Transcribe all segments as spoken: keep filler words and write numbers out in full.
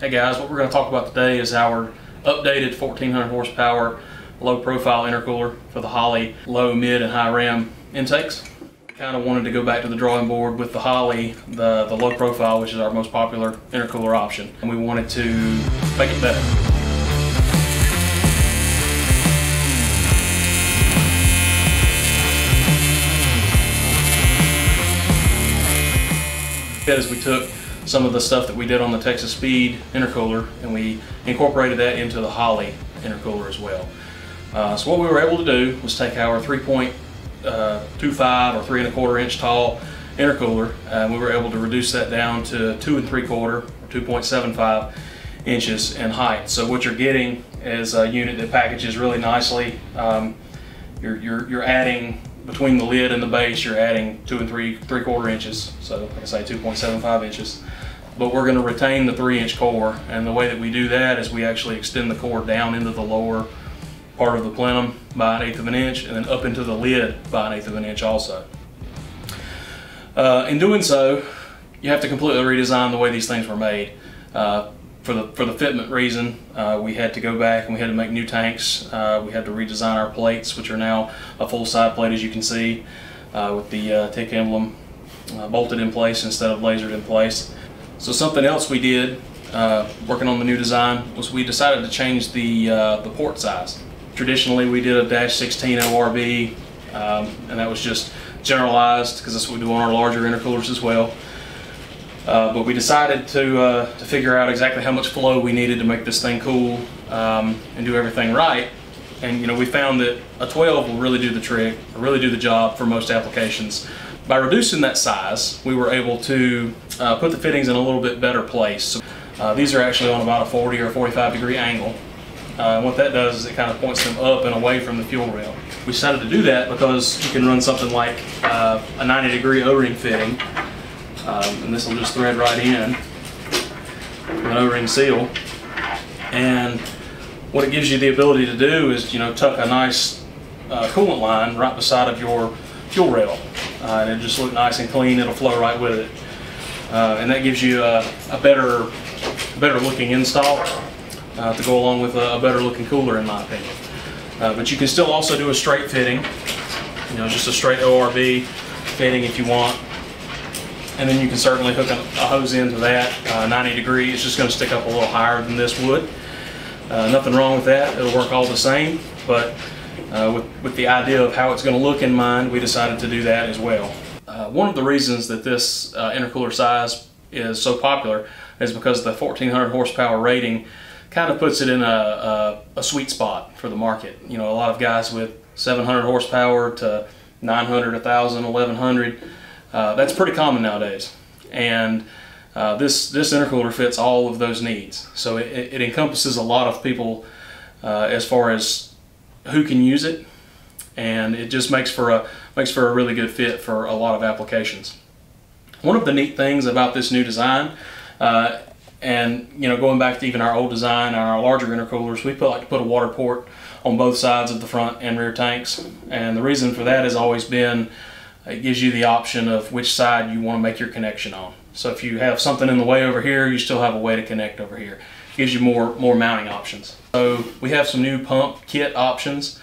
Hey guys, what we're going to talk about today is our updated fourteen hundred horsepower low profile intercooler for the Holley low, mid, and high ram intakes. Kind of wanted to go back to the drawing board with the Holley, the, the low profile, which is our most popular intercooler option, and we wanted to make it better. As we took some of the stuff that we did on the Texas Speed intercooler and we incorporated that into the Holley intercooler as well. Uh, so what we were able to do was take our three point two five or three and a quarter inch tall intercooler, and we were able to reduce that down to two and three quarter or two point seven five inches in height. So what you're getting is a unit that packages really nicely. Um, you're, you're, you're adding between the lid and the base, you're adding two and three three quarter inches, so like I say, two point seven five inches. But we're going to retain the three inch core, and the way that we do that is we actually extend the core down into the lower part of the plenum by an eighth of an inch, and then up into the lid by an eighth of an inch also. Uh, in doing so, you have to completely redesign the way these things were made. Uh, for the for the fitment reason, uh, we had to go back and we had to make new tanks. Uh, we had to redesign our plates, which are now a full side plate, as you can see, uh, with the uh, Tick emblem uh, bolted in place instead of lasered in place. So something else we did, uh, working on the new design, was we decided to change the uh, the port size. Traditionally, we did a dash sixteen O R B, um, and that was just generalized because that's what we do on our larger intercoolers as well. Uh, but we decided to, uh, to figure out exactly how much flow we needed to make this thing cool um, and do everything right. And you know, we found that a twelve will really do the trick, really do the job for most applications. By reducing that size, we were able to uh, put the fittings in a little bit better place. So, uh, these are actually on about a forty or forty-five degree angle. Uh, and what that does is it kind of points them up and away from the fuel rail. We decided to do that because you can run something like uh, a ninety degree O-ring fitting. Um, and this will just thread right in with an O-ring seal, and what it gives you the ability to do is, you know, tuck a nice uh, coolant line right beside of your fuel rail, uh, and it just look nice and clean. It'll flow right with it, uh, and that gives you a, a better, better looking install uh, to go along with a, a better looking cooler, in my opinion. Uh, but you can still also do a straight fitting, you know, just a straight O R B fitting if you want. And then you can certainly hook a hose into that uh, ninety degree. It's just going to stick up a little higher than this would. Uh, nothing wrong with that. It'll work all the same. But uh, with, with the idea of how it's going to look in mind, we decided to do that as well. Uh, one of the reasons that this uh, intercooler size is so popular is because the fourteen hundred horsepower rating kind of puts it in a, a, a sweet spot for the market. You know, a lot of guys with seven hundred horsepower to nine hundred, one thousand, eleven hundred. Uh, that's pretty common nowadays, and uh, this this intercooler fits all of those needs. So it, it encompasses a lot of people uh, as far as who can use it, and it just makes for a makes for a really good fit for a lot of applications. One of the neat things about this new design, uh, and you know, going back to even our old design, our larger intercoolers, we put, like to put a water port on both sides of the front and rear tanks, and the reason for that has always been, it gives you the option of which side you want to make your connection on. So if you have something in the way over here, you still have a way to connect over here. It gives you more, more mounting options. So we have some new pump kit options,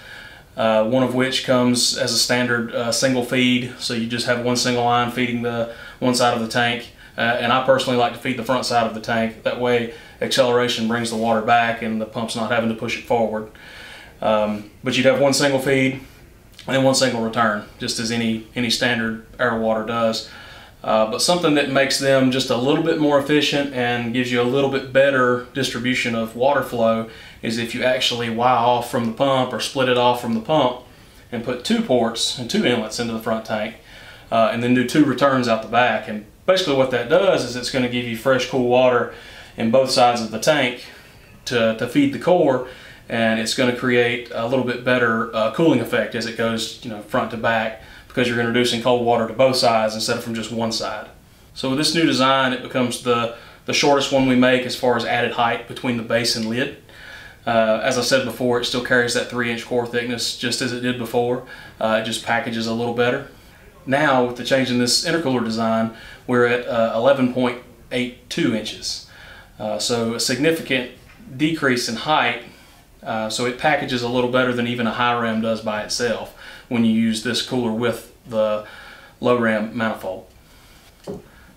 uh, one of which comes as a standard uh, single feed. So you just have one single line feeding the one side of the tank. Uh, and I personally like to feed the front side of the tank. That way acceleration brings the water back and the pump's not having to push it forward. Um, but you'd have one single feed and one single return, just as any any standard air water does, uh, but something that makes them just a little bit more efficient and gives you a little bit better distribution of water flow is if you actually Y off from the pump or split it off from the pump and put two ports and two inlets into the front tank, uh, and then do two returns out the back. And basically what that does is it's going to give you fresh, cool water in both sides of the tank to, to feed the core, and it's going to create a little bit better uh, cooling effect as it goes, you know, front to back, because you're introducing cold water to both sides instead of from just one side. So with this new design, it becomes the, the shortest one we make as far as added height between the base and lid. Uh, as I said before, it still carries that three inch core thickness just as it did before. Uh, it just packages a little better. Now with the change in this intercooler design, we're at uh, eleven point eight two inches. Uh, so a significant decrease in height, uh, so it packages a little better than even a Hi-Ram does by itself when you use this cooler with the Lo Ram manifold.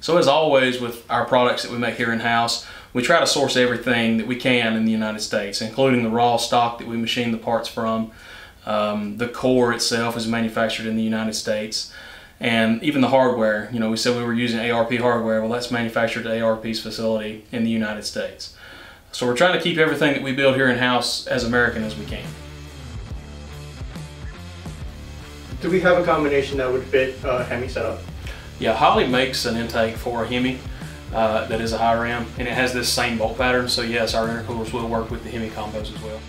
So as always with our products that we make here in-house, we try to source everything that we can in the United States, including the raw stock that we machine the parts from. Um, the core itself is manufactured in the United States, and even the hardware. You know, we said we were using A R P hardware. Well, that's manufactured at A R P's facility in the United States. So we're trying to keep everything that we build here in-house as American as we can. Do we have a combination that would fit a Hemi setup? Yeah, Holley makes an intake for a Hemi uh, that is a Hi-Ram, and it has this same bolt pattern, so yes, our intercoolers will work with the Hemi combos as well.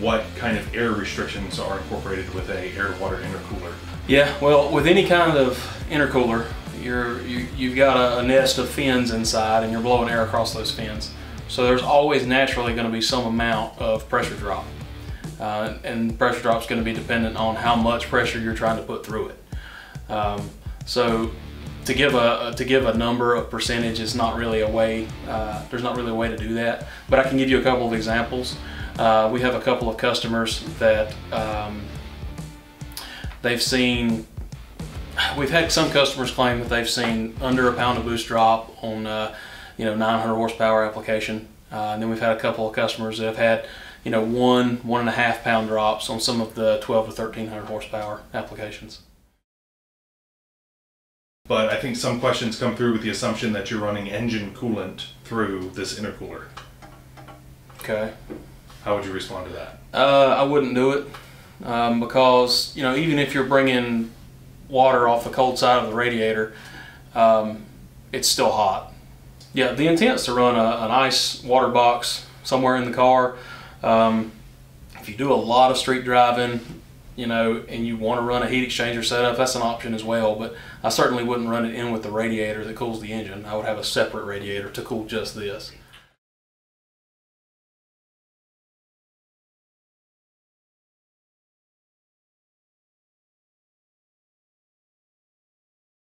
What kind of air restrictions are incorporated with a air-water intercooler? Yeah, well, with any kind of intercooler, you're, you, you've got a, a nest of fins inside, and you're blowing air across those fins. So there's always naturally going to be some amount of pressure drop, uh, and pressure drop is going to be dependent on how much pressure you're trying to put through it. Um, So to give a to give a number of percentage is not really a way. Uh, there's not really a way to do that. But I can give you a couple of examples. Uh, we have a couple of customers that um, they've seen. We've had some customers claim that they've seen under a pound of boost drop on uh, you know nine hundred horsepower application, uh, and then we've had a couple of customers that have had you know one one and a half pound drops on some of the twelve to thirteen hundred horsepower applications. But I think some questions come through with the assumption that you're running engine coolant through this intercooler. Okay. How would you respond to that? Uh, I wouldn't do it um, because, you know, even if you're bringing water off the cold side of the radiator, um, it's still hot. Yeah, the intent is to run a, an ice water box somewhere in the car. Um, if you do a lot of street driving, you know, and you want to run a heat exchanger setup, that's an option as well, but I certainly wouldn't run it in with the radiator that cools the engine. I would have a separate radiator to cool just this.